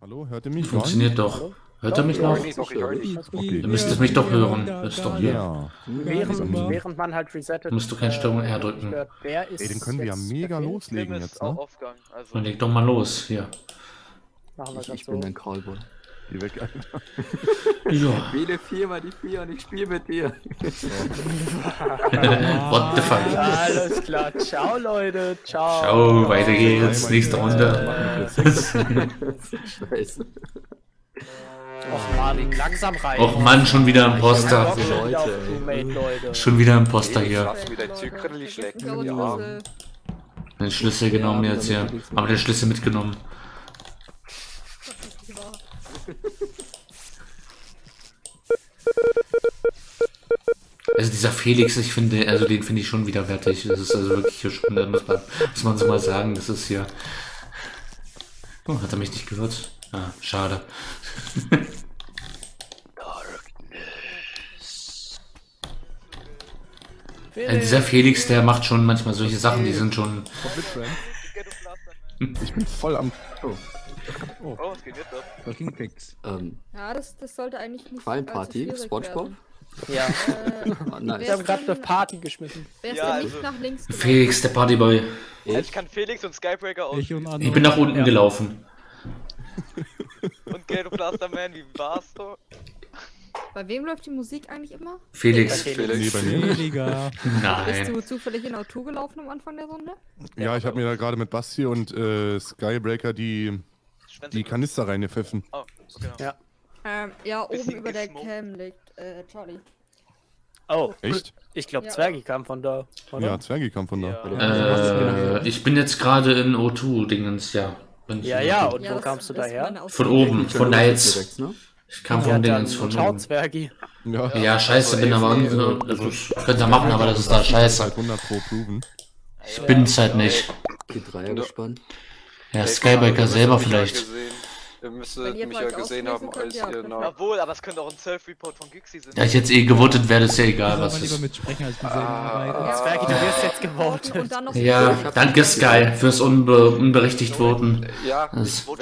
Hallo, hört ihr mich? Funktioniert doch. Hallo? Hört ihr mich noch? Okay. Ihr müsst mich doch hören. Das ist doch hier. Ja. Während man halt resettet, musst du keine Steuerung R drücken. Ey, den können wir ja mega loslegen jetzt, ne? Also dann leg doch mal los, hier. Machen wir ich so. Bin ein Callboy. Die weg, Alter. Ja. Wähle 4 mal die 4 und ich spiele mit dir. What the fuck? Alles klar, ciao Leute, ciao. Ciao, weiter geht's, nächste Runde. Scheiße. Och Mann, langsam rein. Och Mann, schon wieder ein Imposter. Schon wieder ein Imposter hier. Den Schlüssel genommen jetzt hier. Haben wir den Schlüssel mitgenommen. Also dieser Felix, ich finde, also den finde ich schon widerwärtig. Das ist also wirklich hier schon, muss man so mal sagen, das ist hier. Oh, hat er mich nicht gehört? Ah, schade. Darkness. Also dieser Felix, der macht schon manchmal solche Sachen, die sind schon. Ich bin voll am. Oh. Oh, was geht jetzt ab? Ja, das sollte eigentlich nicht Fallenparty, Spongebob? Ja. Nice. Ich habe gerade eine Party geschmissen. Wer ist denn nicht nach links gelaufen? Felix, der Partyboy. Ich kann Felix und Skybreaker aus. Ich bin nach unten gelaufen. Und Ghetto Blasterman, wie war's du? Bei wem läuft die Musik eigentlich immer? Felix. Felix. Nein. Bist du zufällig in Auto gelaufen am Anfang der Runde? Ja, ich habe mir da gerade mit Basti und Skybreaker die Kanister reingepfiffen. Oh, genau. Ja, ja oben über der Cam liegt Charly. Oh, echt? Ich glaube, ja. Zwergi kam von da. Oder? Ja, Zwergi kam von da. Ja. Ich bin jetzt gerade in O2-Dingens, ja. Ja, ja, und wo kamst du daher? Von oben, von da jetzt. Ich kam von Dingens, von oben. Ja, ja, scheiße, bin aber. Ich könnte da machen, aber das ist da scheiße. Ich bin's halt nicht. Die Dreier gespannt. Ja, Skybreaker selber vielleicht. Ihr müsstet mich ja gesehen haben, als ihr noch... Jawohl, aber es könnte auch ein Self-Report von Gixi sein. Da ich jetzt eh gewotet werde, ist ja egal, was ist. Zwergi, du wirst jetzt gewotet. Ja, danke Sky fürs unberechtigt Voten.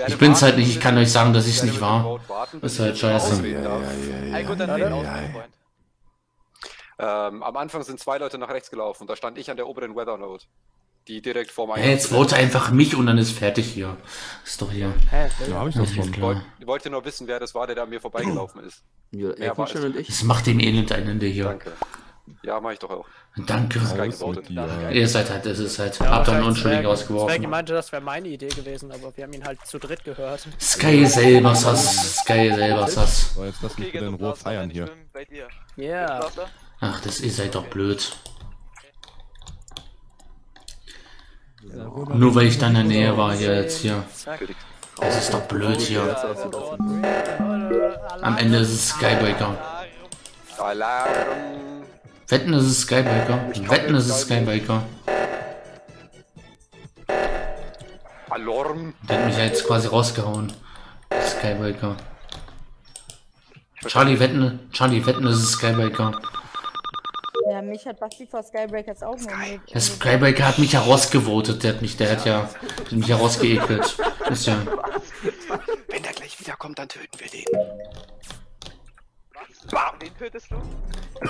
Ich bin's halt nicht, ich kann euch sagen, dass ich's nicht war. Ist halt scheiße. Am Anfang sind 2 Leute nach rechts gelaufen, da stand ich an der oberen Weather-Note. Die direkt vor meinem. Hey, jetzt vote einfach mich und dann ist fertig hier. Ist doch hier. Hä? Ja, hab ich noch schon. Ich wollte nur wissen, wer das war, der da an mir vorbeigelaufen ist. Ja, ich. Das macht den Elend ein Ende hier. Danke. Ja, mach ich doch auch. Danke. Ihr seid halt, es ist halt. Ja, habt dann unschuldig ausgeworfen. Sky meinte, das wäre meine Idee gewesen, aber wir haben ihn halt zu dritt gehört. Sky selber sass. Sky selber sass. So, jetzt lass mich wieder in Ruhe feiern hier. Ja. Ach, ihr seid doch blöd. Nur weil ich da in der Nähe war hier jetzt hier. Das ist doch blöd hier. Am Ende ist es Skybreaker. Wetten, ist es Skybreaker. Wetten, ist es Skybreaker. Der hat mich ja jetzt quasi rausgehauen. Skybreaker. Charly, wetten, ist es Skybreaker. Ja, mich hat Basti vor Skybreaker jetzt auch mal. Der Skybreaker hat mich herausgewotet, der hat mich herausgeekelt. Ist ja. Wenn der gleich wiederkommt, dann töten wir den. Bam, den tötest du?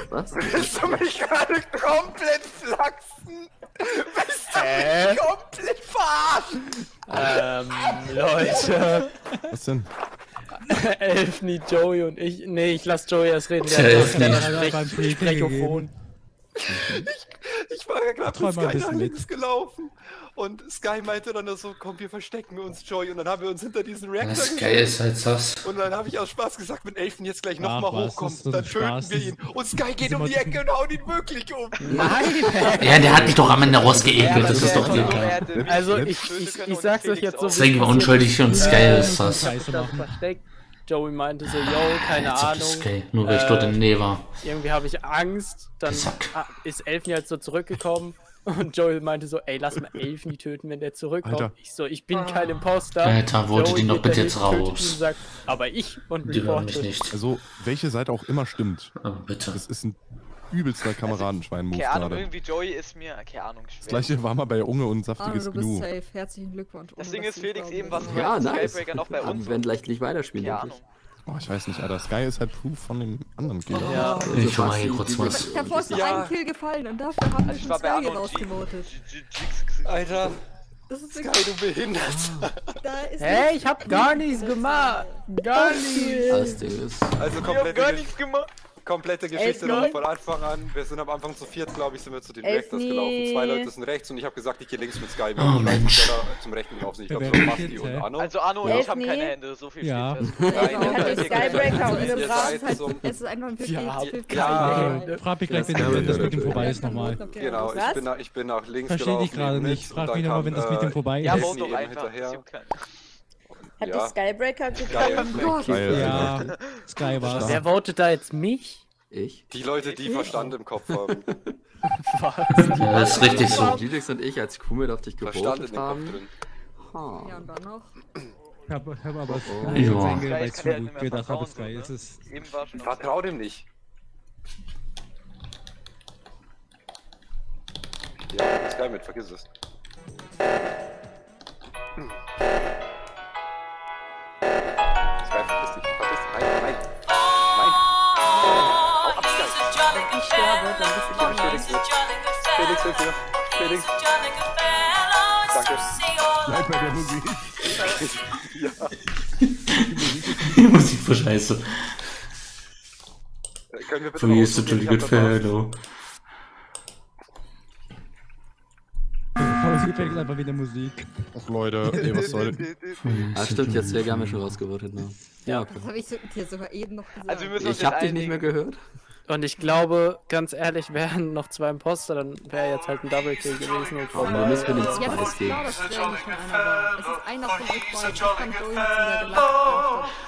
Was? Willst du mich gerade komplett flachsen? Willst du mich komplett verarschen? Leute. Was denn? Elfni, Joey und ich. Nee, ich lass Joey erst reden. Der Elfni. Sprechofon. Ich war ja gerade von Sky nach links gelaufen und Sky meinte dann so, komm, wir verstecken uns, Joey, und dann haben wir uns hinter diesen Reaktor gesehen. Sky ist halt sass. Und dann habe ich aus Spaß gesagt, wenn Elfen jetzt gleich nochmal hochkommt, dann töten wir ihn. Und Sky geht um die Ecke und haut ihn wirklich um. Nein! Ja, der hat mich doch am Ende rausgeekelt, das ist doch dir klar. Also, ich sag's euch jetzt so. Deswegen war unschuldig und Sky ist sass. Joey meinte so, yo, keine Ahnung. Okay. Nur weil ich dort in der Nähe war. Irgendwie habe ich Angst. Dann ist Elfni halt so zurückgekommen. Und Joey meinte so, ey, lass mal Elfni töten, wenn der zurückkommt. Alter. Ich so, ich bin kein Imposter. Alter, wollte ihn doch bitte jetzt raus. Sagt, aber ich und die wollen mich nicht. Also, welche Seite auch immer stimmt. Aber bitte. Das ist ein übelster Kameradenschwein-Move gerade. Keine Ahnung, irgendwie Joey ist mir, keine Ahnung, schwer. Das gleiche war mal bei Unge und saftiges Gnu. Safe, herzlichen Glückwunch. Das Ding ist, Felix eben was ja, nice. Skybreaker noch bei uns. Wir werden gleich nicht weiterspielen, denke ich. Oh, ich weiß nicht, Alter. Sky ist halt Proof von dem anderen Gegner. Ja. Also ich war hier kurz was. Ich hab vorhin noch einen Kill gefallen und dafür haben wir schon Sky rausgemotet. Alter. Das ist Sky, du Behinderter. Hey, ich hab gar nichts gemacht. Gar nichts. Also komplett gar nichts gemacht. Komplette Geschichte noch von Anfang an. Wir sind am Anfang zu viert, glaube ich, sind wir zu den Reactors gelaufen. Zwei Leute sind rechts und ich habe gesagt, ich gehe links mit Sky. Oh, Mensch. Zum rechten gelaufen sind. Ich glaube, so Basti und Ano. Also Ano und ich haben keine Hände, so viel steht das. Nein, Skybreaker und im Rahmen. Es ist einfach ein 50-50. Ja, frag mich gleich, wenn das mit dem vorbei ist nochmal. Genau, ich bin nach links gelaufen. Verstehe ich gerade nicht. Frag mich nochmal, wenn das mit dem vorbei ist. Ja, wohnt doch einfach. Hat die Skybreaker gekommen? Oh Gott. Ja, Sky war's. Wer votet da jetzt mich? Ich? Die Leute, die Verstand im Kopf haben. Was? Ja, das ist richtig so. Felix und ich als Kummel auf dich gebotet haben. Verstand in den Kopf drin. Ja, und dann noch? Ich hab aber gedacht, ob es Sky ist. Vertrau dem nicht. Ja, das Sky mit, vergiss es. Felix, hilf mir. Felix. Danke. Bleib bei der Musik. Ja. Die Musik war scheiße. Können wir bitte ist totally good for hello. Das Feedback ist einfach wieder Musik. Ach Leute, ey, was soll denn? Ah, stimmt, jetzt wäre gar nicht schon rausgewortet, ne? Ja, okay. Das hab ich dir sogar eben noch gesagt. Also, wir müssen ich hab dich nicht mehr gehört. Und ich glaube, ganz ehrlich, wären noch zwei Imposter, dann wäre jetzt halt ein Double-Kill gewesen. Und dann müssen wir nicht zwei gehen. Das klar, das wäre nicht mehr einer. Es ist einer von euch beiden, ich kann Joey zu der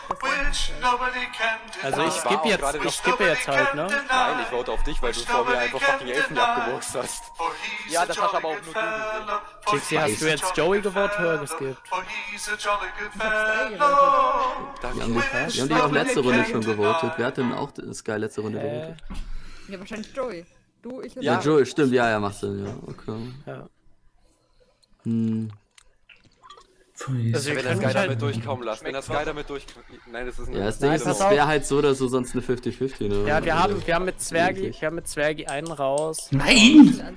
also ich skippe jetzt halt, ne? Nein, ich vote auf dich, weil du vor mir einfach fucking Elfen abgewurzt hast. Ja, das hast aber auch nur du. Gixi, hast du jetzt Joey gewotet oder geskippt? Wir haben die auch letzte Runde schon gewotet. Wer hat denn auch Sky letzte Runde gewotet? Ja, wahrscheinlich Joey. Du, ich und ja, Joey, stimmt, ja, ja, macht Sinn, ja, okay. Ja. Hm. Also, wenn das Sky damit durchkommen lassen, wenn das Sky damit durchkommt. Nein, das ist nicht. Ja, das Ding ist, es wäre halt so oder so sonst eine 50-50, ne? Ja, wir haben mit Zwergi, einen raus. Nein!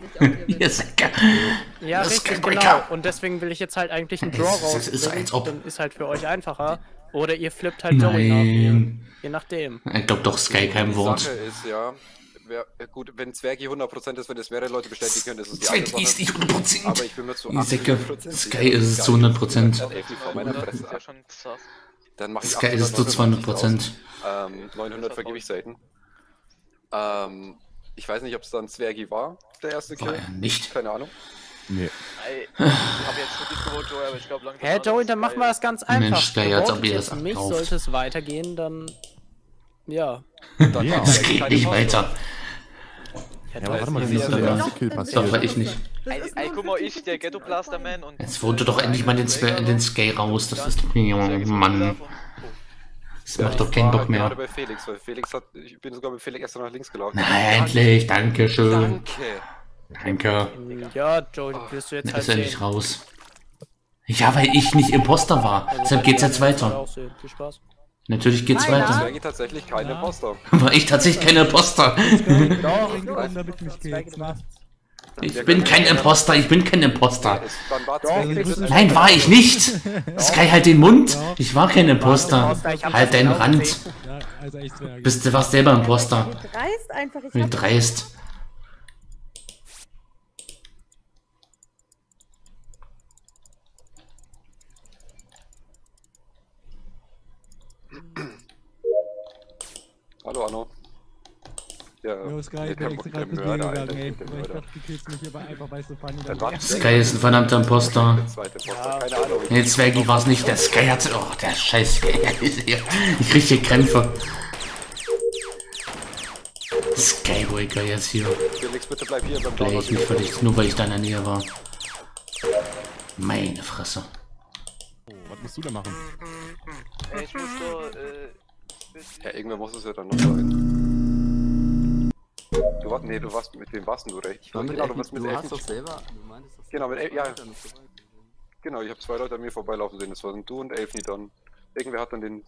Ja, richtig, genau. Und deswegen will ich jetzt halt eigentlich einen Draw raus. Das ist als ob. Dann ist halt für euch einfacher. Oder ihr flippt halt Joey nach, je nachdem. Ich glaube doch Sky kein Wort. Die Sache ist, ja, gut, wenn Zwergi 100% ist, wenn das mehrere Leute bestätigen können, ist es die andere Sache. Ist nicht 100%. Aber ich bin mir zu 80%. Sky ist es zu 100%. Sky ist es zu 200%. 900 vergebe ich selten. Ich weiß nicht, ob es dann Zwergi war, der erste Kill. War er nicht. Keine Ahnung. Nee. Ich hab jetzt schon die Quote, aber ich glaube langsam. Hey Joey, dann machen wir das ganz einfach. Mensch, der jetzt ob ihr das abkauft. Für mich sollte es weitergehen, dann... Ja. Das geht nicht weiter. Ja, warte mal, wie ist denn der erste Kill passiert? Das war ich nicht. Ey, guck mal, ich, der Ghetto-Blaster-Man und... Jetzt wurde doch endlich mal den Sky raus, das ist doch... Mann. Das macht doch keinen Bock mehr. Ich bin sogar mit Felix extra nach links gelaufen. Na, endlich, danke schön. Danke. Danke. Ja, Joey, wirst du jetzt halt ist ja nicht raus. Ja, weil ich nicht Imposter war. Also deshalb geht's jetzt weiter. Viel Spaß. Natürlich geht's weiter. War ich tatsächlich kein Imposter. War ich tatsächlich kein Imposter. Ich bin kein Imposter, ich bin kein Imposter. Nein, war ich nicht. Sky, halt den Mund. Ich war kein Imposter. Halt deinen Rand. Bist du warst selber Imposter. Wie dreist. Hallo Ano. Ja, Sky ist gerade mit mir gegangen, ey. Ich dachte, die killst mich hier einfach bei so funny. Sky ist ein verdammter Imposter. Ne, Zwergi war es nicht. Der Sky hat... Oh, der scheiß Sky. Ich krieg hier Krämpfe. Skybreaker jetzt hier. Felix, bitte bleib hier beim Dorf. Ich mich verdicht, nur weil ich da in der Nähe war. Meine Fresse. Oh, was musst du denn machen? Ey, ich muss so, ja, irgendwer muss es ja dann noch sein. Du Nee, du warst mit wem warst du recht? Ich war genau, du warst mit Elfnichan. Du hast doch selber, du meintest das. Genau, mit ja. Genau, ich habe zwei Leute an mir vorbeilaufen sehen. Das waren du und Elfnichan. Irgendwer hat dann den.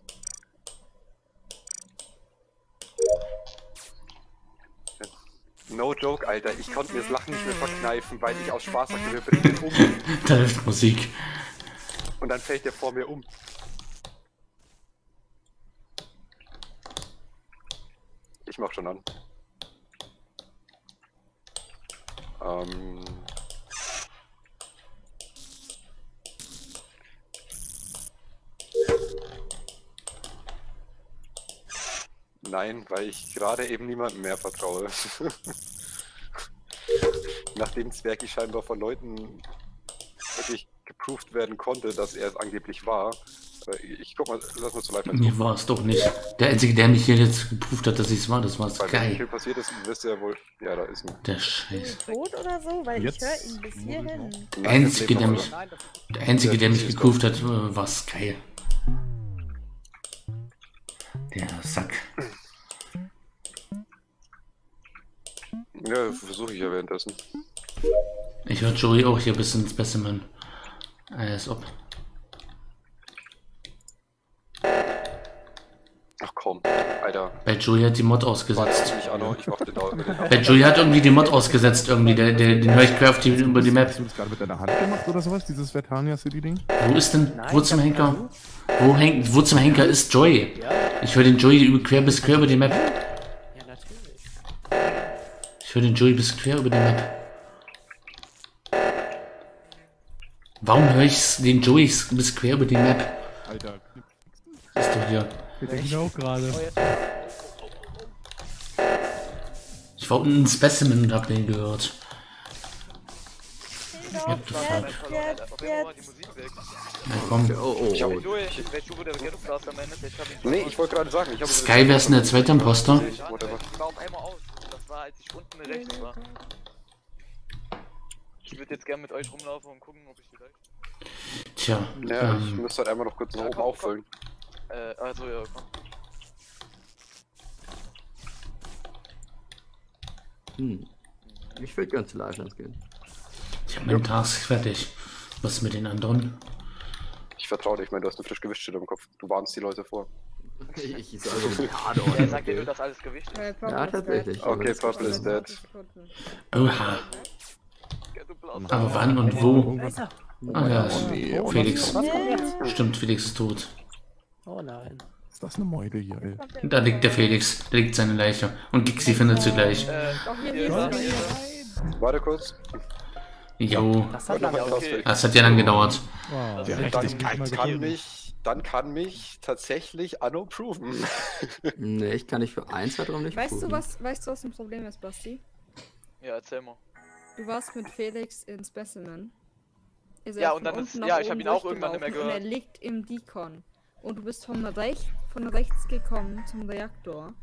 No joke, Alter, ich konnte mir das Lachen nicht mehr verkneifen, weil ich aus Spaß sagte, wir bringen den um. Da hilft Musik. Und dann fällt der vor mir um. Ich mach schon an. Nein, weil ich gerade eben niemandem mehr vertraue. Nachdem Zwergi scheinbar von Leuten wirklich geproofed werden konnte, dass er es angeblich war. Ich guck mal, lass mal zu live. Mir war es doch nicht. Der Einzige, der mich hier jetzt geprüft hat, dass ich es war, das war Sky. Weil wenn viel passiert ist, wisst ihr ja wohl. Ja, da ist ein... Der Scheiß. Tot oder so? Weil jetzt? Ich höre ihn bis hierhin. Der Einzige, der mich geprüft hat, war Sky. Der Sack. Ja, versuche ich ja währenddessen. Ich höre Joey auch hier ein bisschen Specimen. Als ob. Ach komm, Alter. Bei Joey hat die Mod ausgesetzt. Nicht, Ano, ich mach den auch mit den Bei Joey hat irgendwie die Mod ausgesetzt, irgendwie. Den Minecraft über die Map. Hast du das gerade mit deiner Hand gemacht oder sowas? Dieses Vertania City-Ding? Wo ist denn. Nein, wo zum Henker? Wo zum Henker ist Joey? Ja. Ich höre den Joey quer bis quer über die Map. Ja, natürlich. Ich höre den Joey bis quer über die Map. Warum höre ich den Joey bis quer über die Map? Alter. Ist doch hier. Ich auch gerade. Ich war unten ein Specimen und hab den gehört. What the fuck? Na komm. Nee, ich wollte gerade sagen, ich hab... Sky, wer ist denn der zweite Imposter? Ich baue einmal aus. Das war, als ich unten rechts war. Ich würde jetzt gerne mit euch rumlaufen und gucken, ob ich vielleicht... Tja. Ja, ich müsste halt einmal noch kurz nach oben auffüllen. Also ja, komm. Ich würde gerne zu Livelands gehen. Ich habe meinen Task fertig. Was mit den anderen? Ich vertraue dir, ich meine, du hast eine frisch gewischte im Kopf. Du warnst die Leute vor. Ich sage gerade. Er sagt dir, du das alles gewischt. Ja, tatsächlich. Okay, Purple is dead. Oha. Aber wann und wo? Ah ja, Felix. Stimmt, Felix ist tot. Oh nein. Ist das eine Meute hier, ey? Da liegt der Felix, da liegt seine Leiche. Und Gixi findet sie gleich. Warte kurz. Jo. Das hat ja lang gedauert. Wow. Ja, dann kann mich tatsächlich Ano proven. Nee, ich kann nicht für 1, 2, 3 nicht proven. Weißt du, was das Problem ist, Basti? Ja, erzähl mal. Du warst mit Felix in Specimen. Ja, und dann ist... Ja, ich hab ihn auch irgendwann nicht mehr gehört. Und er liegt im Deacon. Und du bist von rechts gekommen zum Reaktor.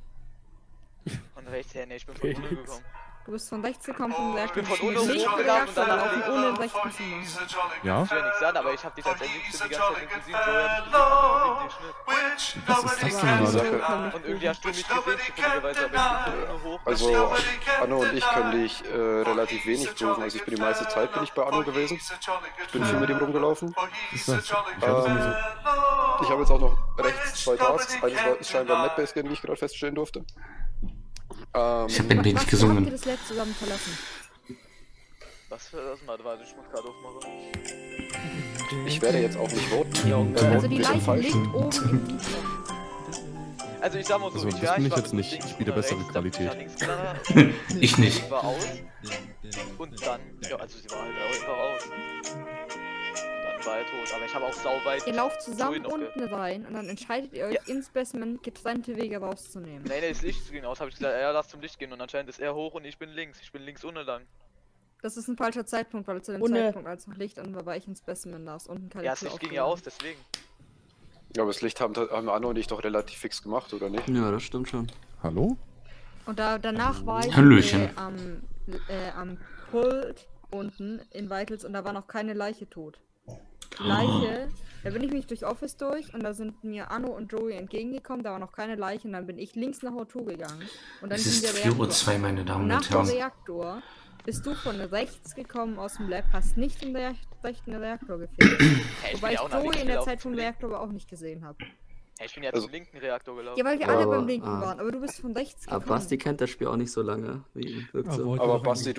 Von rechts her, ne, ich bin von unten gekommen. Du bist von rechts gekommen vom Reaktor. Ich bin von unten gekommen und dann auf dem ohne rechten Zimmer. Ja? Ich will ja nichts sagen, aber ich hab dich als Endlichste die ganze Zeit gesehen, Joey. Was ist das denn gerade? Und irgendwie hast du mich gesehen, zufälligerweise, aber ich bin von unten hoch. Also, Ano und ich können dich relativ wenig proven. Also ich bin die meiste Zeit bei Ano gewesen. Ich bin viel mit ihm rumgelaufen. Was ist das? Ich habe jetzt auch noch rechts 2 Tasks. Eines war scheinbar ein Netbase-Game, wie ich gerade feststellen durfte. Ich hab den nicht gesungen. Habt ihr das Lab zusammen verlassen? Was für das mal? Warte, ich muss gerade aufmachen. Ich werde jetzt auch nicht voten. Also die Leiche liegt oben. Also ich sag mal so, ich bin ich jetzt nicht. Ich biete bessere Qualität. Ich nicht. Sie war aus. Und dann... Ja, also sie war halt auch aus. Weit tot, aber ich habe auch sauweit. Ihr lauft zusammen unten rein und dann entscheidet ihr euch im Specimen getrennte Wege rauszunehmen. Nee, das Licht ging aus, habe ich gesagt, ja, lass zum Licht gehen und anscheinend ist er hoch und ich bin links ohne lang. Das ist ein falscher Zeitpunkt, weil zu dem Zeitpunkt, als noch Licht an war, ich im Specimen nach unten kann ich ja, das Licht ging ja aus, deswegen. Ja, aber das Licht haben Ano und ich doch relativ fix gemacht, oder nicht? Ja, das stimmt schon. Hallo? Und danach war ich am Pult unten in Weitels und da war noch keine Leiche tot. Leiche Da bin ich mich durch Office durch und da sind mir Ano und Joey entgegengekommen, da war noch keine Leiche und dann bin ich links nach O2 gegangen. Und dann es ist 4:02 Uhr, meine Damen und Herren. Nach dem Reaktor bist du von rechts gekommen aus dem Lab, hast nicht in der rechten Reaktor gefehlt. Hey, wobei ich Joey in der Zeit vom Reaktor aber auch nicht gesehen habe. Hey, ich bin ja zum linken Reaktor gelaufen. Ja, weil wir alle beim linken waren, aber du bist von rechts gekommen. Aber Basti kennt das Spiel auch nicht so lange, wie wirkt so. Aber Basti,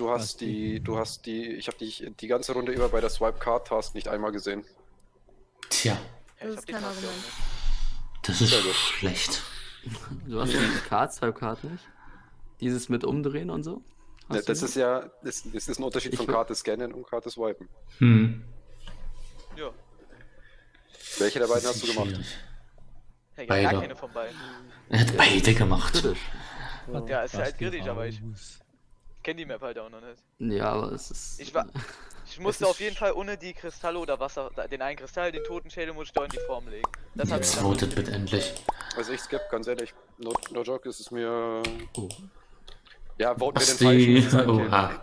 ich habe dich die ganze Runde über bei der Swipe-Card-Task nicht einmal gesehen. Tja. Hey, das ist kein Argument. Das ist schlecht. Du hast ja die Card, Swipe-Card nicht? Dieses mit Umdrehen und so? Ne, das ist ja, das ist ein Unterschied von Karte scannen und Karte swipen. Hm. Ja. Welche der beiden hast du gemacht? Ja, gar keine von beiden. Er hat beide gemacht. Ja, es ist halt kritisch, aber ich kenne die Map halt auch noch nicht. Ja, aber es ist... Ich musste auf jeden Fall ohne die Kristalle oder Wasser, den einen Kristall, den toten Schädel musste ich da in die Form legen. Das jetzt votet bitte endlich. Also ich skippe, ganz ehrlich, no joke, es ist mir... Oh. Ja, voten wir den falschen. Oha.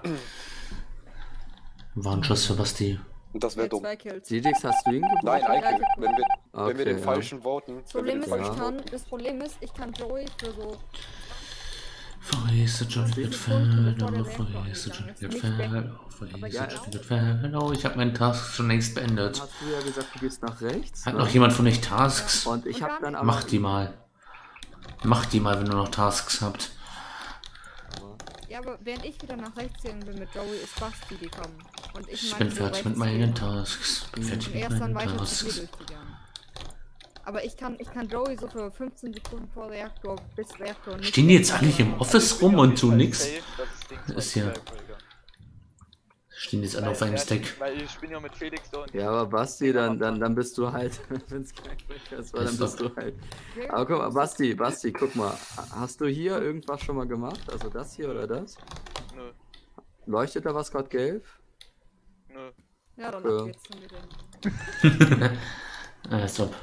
War ein Schuss für Basti. Und das wäre dumm. Didix, hast du ihn gebraucht? Nein, Eichel. Wenn wir den falschen voten. Das Problem ist, ich kann Joey für so... Ich habe meinen Task schon längst beendet. Hast du ja gesagt, du gehst nach rechts? Hat noch jemand von euch Tasks? Und ich hab dann aber... Macht die mal. Macht die mal, wenn ihr noch Tasks habt. Ja, aber während ich wieder nach rechts gegangen bin mit Joey, ist Basti gekommen. Und ich bin fertig mit meinen Tasks. Aber ich kann Joey so für 15 Sekunden vor Reaktor bis Reaktor nicht... Stehen die jetzt alle hier im Office rum und tun nix? Ist ja... Stehen jetzt alle auf einem Stack. Weil ich bin ja mit Felix da. Ja, aber Basti, dann bist du halt... Wenn es kein Breaker ist, dann bist du halt... Aber guck mal, Basti, guck mal. Hast du hier irgendwas schon mal gemacht? Also das hier oder das? Nö. Leuchtet da was gerade gelb? Nö. Ja, dann ab geht's schon wieder. Stopp.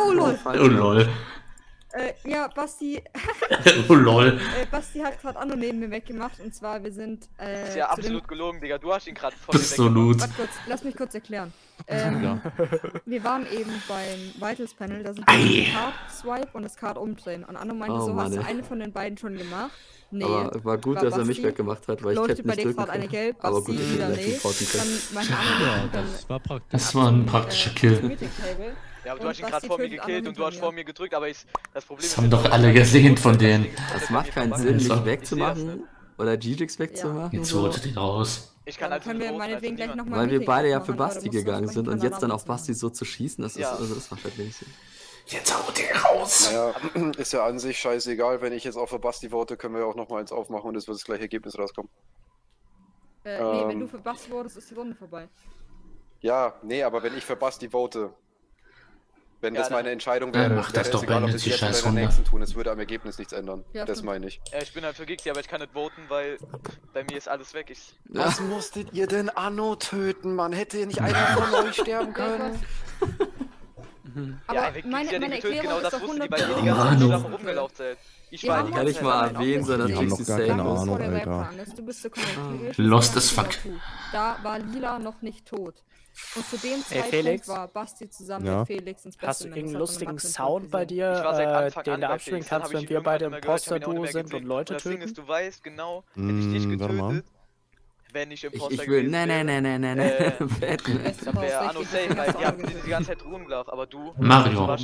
Oh lol. Oh lol. Ja, Basti. Oh lol. Basti hat gerade Ano neben mir weggemacht und zwar wir sind. Das ist ja absolut gelogen, Digga. Du hast ihn gerade voll weggemacht. Warte kurz, lass mich kurz erklären. Wir waren eben beim Vitals Panel, da sind die Card Swipe und das Card umdrehen. Und Ano meinte so, hast du eine von den beiden schon gemacht? Nee. Aber war gut, dass er mich weggemacht hat, weil ich hätte nicht drücken können. Aber gut, ich hätte nicht drücken können. Das war ein praktischer Kill. Ja, aber du hast ihn gerade vor mir gekillt und du hast vor mir gedrückt, aber das Problem ist... Das haben doch alle gesehen von denen. Das macht keinen Sinn, mich wegzumachen oder G-Dix wegzumachen. Jetzt wurde den raus. Ich kann also meinetwegen gleich nochmal... Weil wir beide ja für Basti gegangen sind und jetzt dann auf Basti so zu schießen, das macht halt wenig Sinn. Jetzt haut den raus! Naja, ist ja an sich scheißegal, wenn ich jetzt auch für Basti vote, können wir ja auch nochmal eins aufmachen und es wird das gleiche Ergebnis rauskommen. Nee, wenn du für Basti votest, ist die Runde vorbei. Ja, nee, aber wenn ich für Basti vote... Wenn das meine Entscheidung wäre, macht das doch egal, ob das jetzt bei den Nächsten tun. Es würde am Ergebnis nichts ändern. Ja, das meine ich. Ja, ich bin halt für Gixi, aber ich kann nicht voten, weil bei mir ist alles weg. Was musstet ihr denn Ano töten, Mann? Hätte nicht einer von euch sterben können? Aber meine Erklärung ist doch 100%. Die ganze rumgelaufen sind. Ich war gar nicht mal erwähnen, sondern ich noch gar keine Ahnung, Alter. Du bist so connected. Lost as fuck. Da war Lila noch nicht tot. Und zu dem Zeitpunkt war Basti zusammen mit Felix ins Beste. Hast du irgendeinen lustigen Sound bei dir, den du abspielen kannst, wenn wir beide im Poster-Duo sind und Leute töten? Das Ding ist, du weißt genau, hätte ich dich getötet, wenn ich im Poster gewesen wäre. Nein. Dann wäre Ano safe, weil ihr habt die ganze Zeit rumgelaufen, aber du... Mario.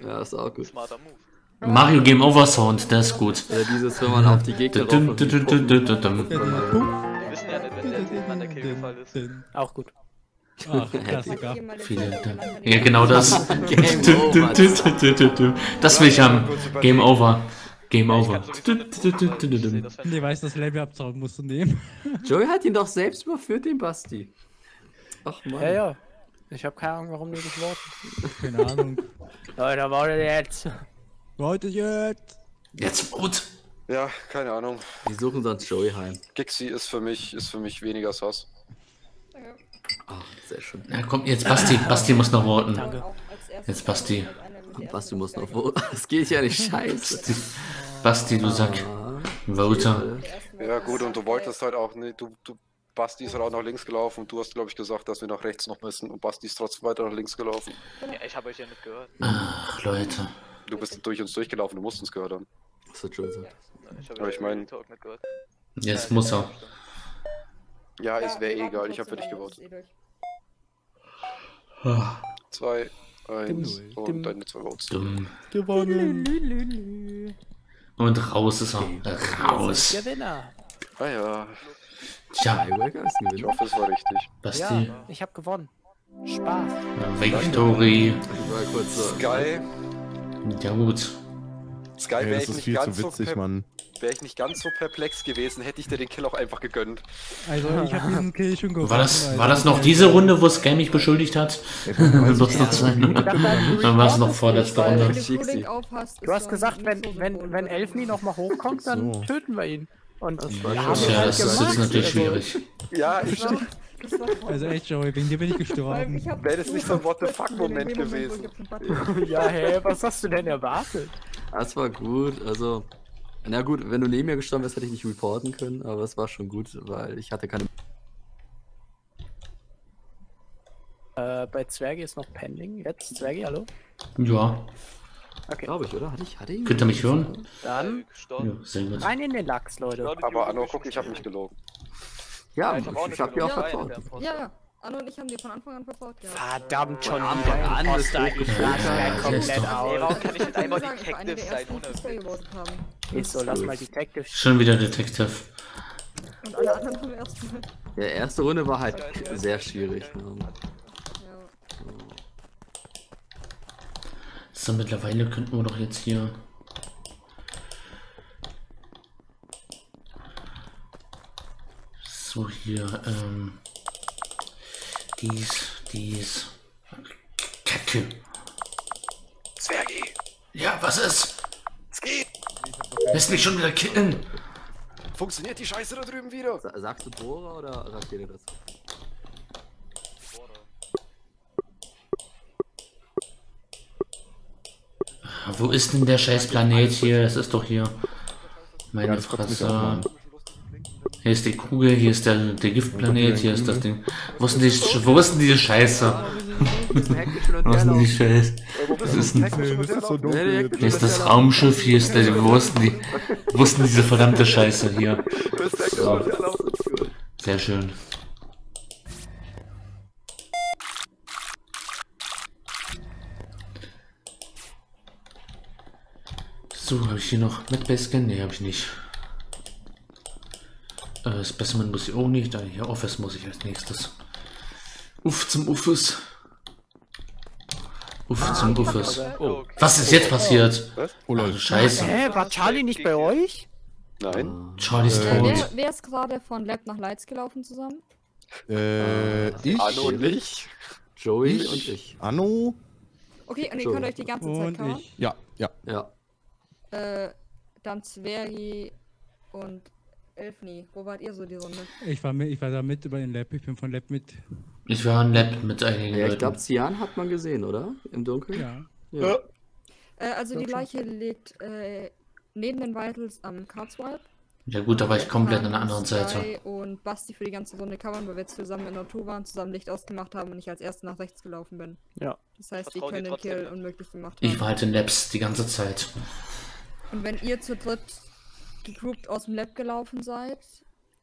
Ja, ist auch gut. Smarter Move. Mario Game Over Sound, das ist gut. Oder dieses, wenn man auf die Gegner raufkommt. Wir wissen ja nicht, wenn der Mann der Kill gefallen ist. Auch gut. Ach, Klassiker. Vielen Dank. Ja, genau das. Das will ich haben. Game Over. Game Over. Nee, weißt du, das Level abzauben musst du nehmen. Joey hat ihn doch selbst überführt, den Basti. Ach Mann. Ja. Ich hab keine Ahnung, warum du das Wort. Keine Ahnung. Leute, wartet jetzt. Jetzt gut. Ja, keine Ahnung. Die suchen sonst Joey heim. Gixi ist für mich weniger Sass. Ja. Oh, sehr schön. Na komm, jetzt Basti muss noch voten. Danke. Jetzt Basti. Basti muss noch voten. Das geht ja nicht, scheiße. Basti, du Sack. Voter. Ja gut, und du wolltest halt auch, ne, du Basti ist halt auch nach links gelaufen. Du hast, glaube ich, gesagt, dass wir nach rechts noch müssen. Und Basti ist trotzdem weiter nach links gelaufen. Ja, ich habe euch ja nicht gehört. Ach, Leute. Du bist durch uns durchgelaufen, du musst uns gehört haben. Das ist schön. Ja, ich habe ja, den Talk nicht gehört. Jetzt muss er. Ja, es wäre egal. Ich habe für dich gewotet. 2, 1 und deine 2 Votes. Gewonnen. Und raus ist er. Raus. Gewinner. Ah ja. Tja, ich hoffe, es war richtig. Basti. Ja, ich habe gewonnen. Spaß. Victory. Sky. Ja gut. Sky wäre ich nicht ganz so perplex gewesen, hätte ich dir den Kill auch einfach gegönnt. Also ich habe diesen Kill schon gewonnen. War das noch diese Runde, wo Sky mich beschuldigt hat? Dann war es noch vorletzte Runde. Du hast gesagt, wenn Elfni nochmal hochkommt, dann töten wir ihn. Und das das ist natürlich schwierig. Ja, ich stimmt. Also echt, Joey, wegen dir bin ich gestorben. Wäre das nicht so ein What-the-fuck-Moment gewesen? Ja, hä, was hast du denn erwartet? Das war gut, also... Na gut, wenn du neben mir gestorben wärst, hätte ich nicht reporten können, aber es war schon gut, weil ich hatte keine... Bei Zwergi ist noch pending jetzt. Zwergi, hallo? Ja. Okay. Glaube ich, oder? Hatte ich? Könnt ihr mich hören? Dann... Ja, rein in den Lachs, Leute. Aber Ano, guck, ich hab mich gelogen. Ja, ich hab dir auch vertraut. Ja, Ano und ich haben dir von Anfang an vertraut, ja. Verdammt, schon wieder ein Imposter. Ich lasse ja komplett aus. Warum kann ich jetzt einmal Detective sein, ohne... Ist so, lass mal Detective. Schon wieder Detective. Und alle anderen vom ersten Mal. Ja, erste Runde war halt sehr schwierig. So, mittlerweile könnten wir doch jetzt hier... So, hier, dies. Kacke. Zwergi. Ja, was ist? Es geht. Lässt mich schon wieder killen. Funktioniert die Scheiße da drüben wieder? Sagst du Bohrer oder sagt jeder das? Wo ist denn der scheiß Planet hier? Das ist doch hier. Meine Fresse. Hier ist die Kugel, hier ist der Giftplanet, hier ist das Ding. Wo ist denn diese Scheiße? Wo ist denn die Scheiße? Hier ist das Raumschiff, hier ist der... Wo ist denn diese verdammte Scheiße hier? So. Sehr schön. So, habe ich hier noch Medbay-Scan? Ne, habe ich nicht. Specimen muss ich auch nicht, dann hier Office muss ich als nächstes. Uff zum Office. Uff zum Office. Oh. Was ist jetzt passiert? Oh, Leute. Scheiße. War Charly nicht bei euch? Nein. Charly ist tot. Wer ist gerade von Lab nach Lights gelaufen zusammen? Ich. Ano und ich. Joey und ich. Ano. Okay, und ihr könnt euch die ganze Zeit kauen? Ja. Dann Zwergi und Elfni. Wo wart ihr so die Runde? Ich war da mit über den Lab. Ich bin von Lab mit. Ich war im Lab mit einigen Leuten. Ich glaube, Cyan hat man gesehen, oder? Im Dunkeln? Ja. Also die Leiche liegt neben den Vitals am Cardswipe. Ja gut, da war ich komplett an der anderen Seite. Und Basti für die ganze Runde covern, weil wir jetzt zusammen in der Tour waren, zusammen Licht ausgemacht haben und ich als Erster nach rechts gelaufen bin. Ja. Das heißt, die können den Kill unmöglich gemacht haben. Ich war halt in Labs die ganze Zeit. Und wenn ihr zu dritt gegroupt aus dem Lab gelaufen seid,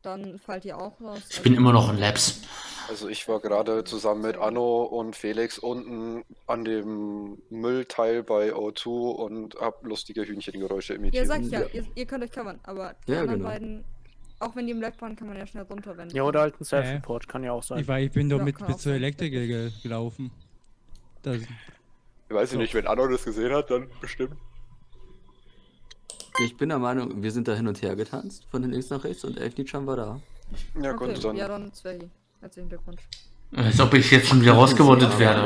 dann fallt ihr auch raus. Ich bin immer noch in Labs. Also ich war gerade zusammen mit Ano und Felix unten an dem Müllteil bei O2 und hab lustige Hühnchengeräusche imitiert. Ja, sag ich ja, ihr könnt euch covern, aber die anderen beiden, auch wenn die im Lab waren, kann man ja schnell runterwenden. Ja, oder halt ein Self-Report, kann ja auch sein. Ich bin doch mit zur Elektriker gelaufen. Ich weiß nicht, wenn Ano das gesehen hat, dann bestimmt. Ich bin der Meinung, wir sind da hin und her getanzt, von links nach rechts, und Elfnichan war da. Ja, okay, gut, dann. Ja, dann Zwergi. Herzlichen Glückwunsch. Als ob ich jetzt schon wieder rausgewortet werde.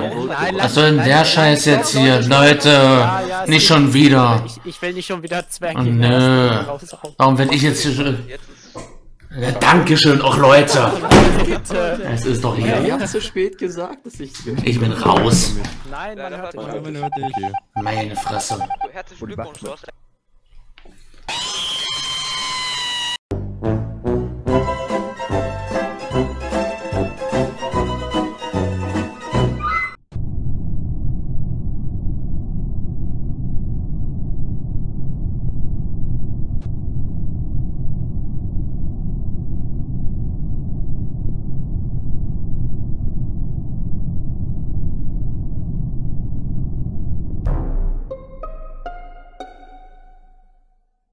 Was soll denn der Scheiß jetzt hier? Leute, nicht schon wieder. Ich will nicht schon wieder Zwergi. Oh, nö. Warum werde ich jetzt hier... Ja, Dankeschön, auch Leute. Es ist doch hier. Ich hab zu spät gesagt, dass ich... Ich bin raus. Nein, man hört dich. Meine Fresse. Herzlichen Glückwunsch,